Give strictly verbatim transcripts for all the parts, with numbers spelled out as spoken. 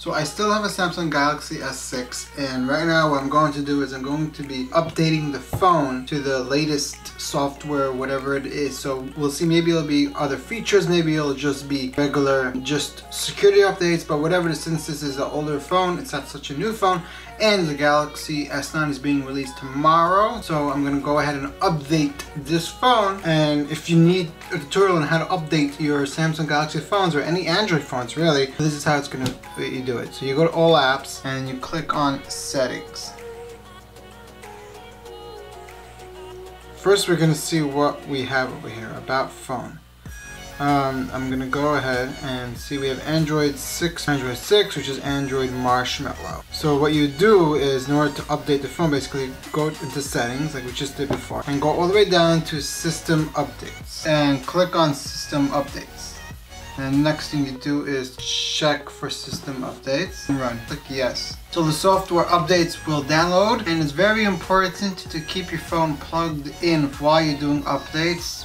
So I still have a Samsung Galaxy S six, and right now what I'm going to do is I'm going to be updating the phone to the latest software, whatever it is. So we'll see, maybe it'll be other features, maybe it'll just be regular just security updates, but whatever it is, since this is an older phone, it's not such a new phone, and the Galaxy S nine is being released tomorrow. So I'm going to go ahead and update this phone, and if you need a tutorial on how to update your Samsung Galaxy phones or any Android phones really, this is how it's going to be done. It. So you go to all apps and you click on settings. First we're going to see what we have over here, about phone. Um, I'm going to go ahead and see we have Android six, Android six, which is Android Marshmallow. So what you do is, in order to update the phone, basically go into settings like we just did before and go all the way down to system updates and click on system updates. And the next thing you do is check for system updates and run. Click yes. So the software updates will download, and it's very important to keep your phone plugged in while you're doing updates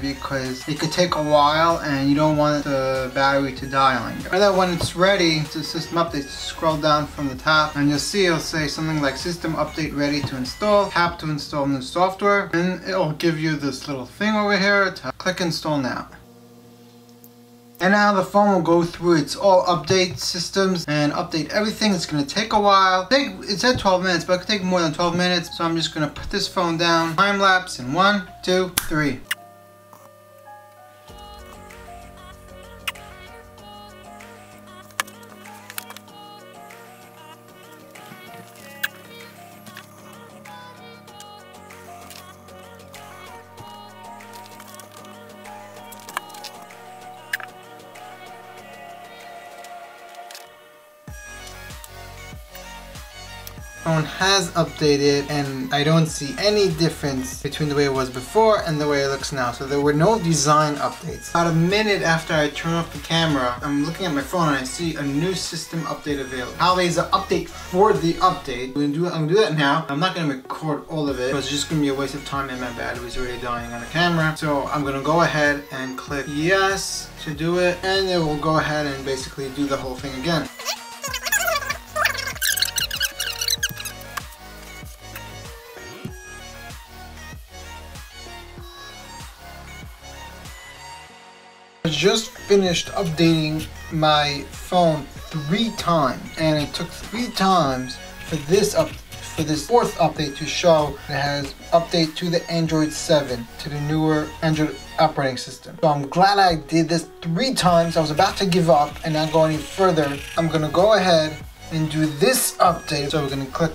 because it could take a while and you don't want the battery to die on you. And then when it's ready to system updates, scroll down from the top and you'll see it'll say something like system update ready to install. Tap to install new software and it'll give you this little thing over here. Click install now. And now the phone will go through its all update systems and update everything. It's going to take a while. It said twelve minutes, but it could take more than twelve minutes. So I'm just going to put this phone down. Time lapse in one, two, three. Phone has updated and I don't see any difference between the way it was before and the way it looks now. So there were no design updates. About a minute after I turn off the camera, I'm looking at my phone and I see a new system update available. How there's an update for the update. We're gonna do, I'm gonna do that now. I'm not gonna record all of it, but it's just gonna be a waste of time and my battery's already dying on the camera. So I'm gonna go ahead and click yes to do it, and it will go ahead and basically do the whole thing again. I just finished updating my phone three times, and it took three times for this up for this fourth update to show it has update to the Android seven, to the newer Android operating system. So I'm glad I did this three times. I was about to give up and not go any further. I'm gonna go ahead and do this update. So we're gonna click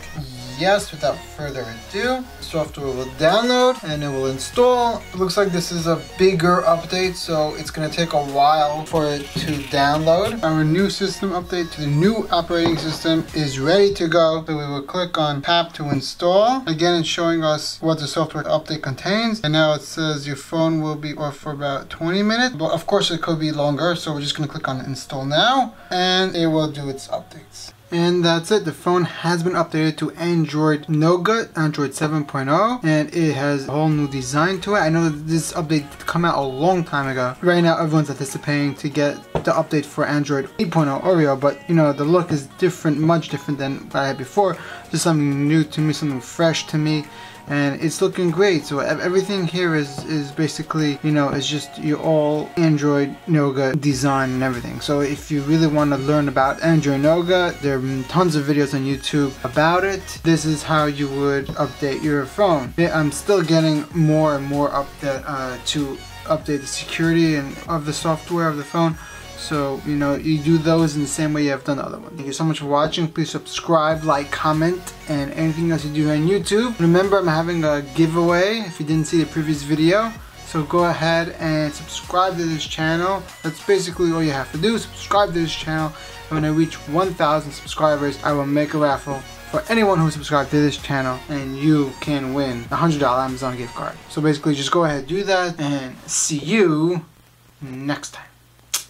yes, without further ado. Software will download and it will install. It looks like this is a bigger update, so it's gonna take a while for it to download. Our new system update to the new operating system is ready to go. So we will click on tap to install. Again, it's showing us what the software update contains. And now it says your phone will be off for about twenty minutes, but of course it could be longer. So we're just gonna click on install now and it will do its updates. And that's it. The phone has been updated to Android Nougat, Android seven point oh, and it has a whole new design to it. I know that this update came out a long time ago. Right now, everyone's anticipating to get the update for Android eight point oh Oreo, but you know, the look is different, much different than what I had before. Just something new to me, something fresh to me, and it's looking great. So everything here is is basically, you know, it's just your all Android Nougat design and everything. So if you really want to learn about Android Nougat, there are tons of videos on YouTube about it. This is how you would update your phone. I'm still getting more and more up that uh, to update the security and of the software of the phone. So, you know, you do those in the same way you have done the other one. Thank you so much for watching. Please subscribe, like, comment, and anything else you do on YouTube. Remember, I'm having a giveaway if you didn't see the previous video. So go ahead and subscribe to this channel. That's basically all you have to do. Subscribe to this channel. And when I reach one thousand subscribers, I will make a raffle for anyone who subscribed to this channel, and you can win a one hundred dollar Amazon gift card. So basically, just go ahead, do that, and see you next time.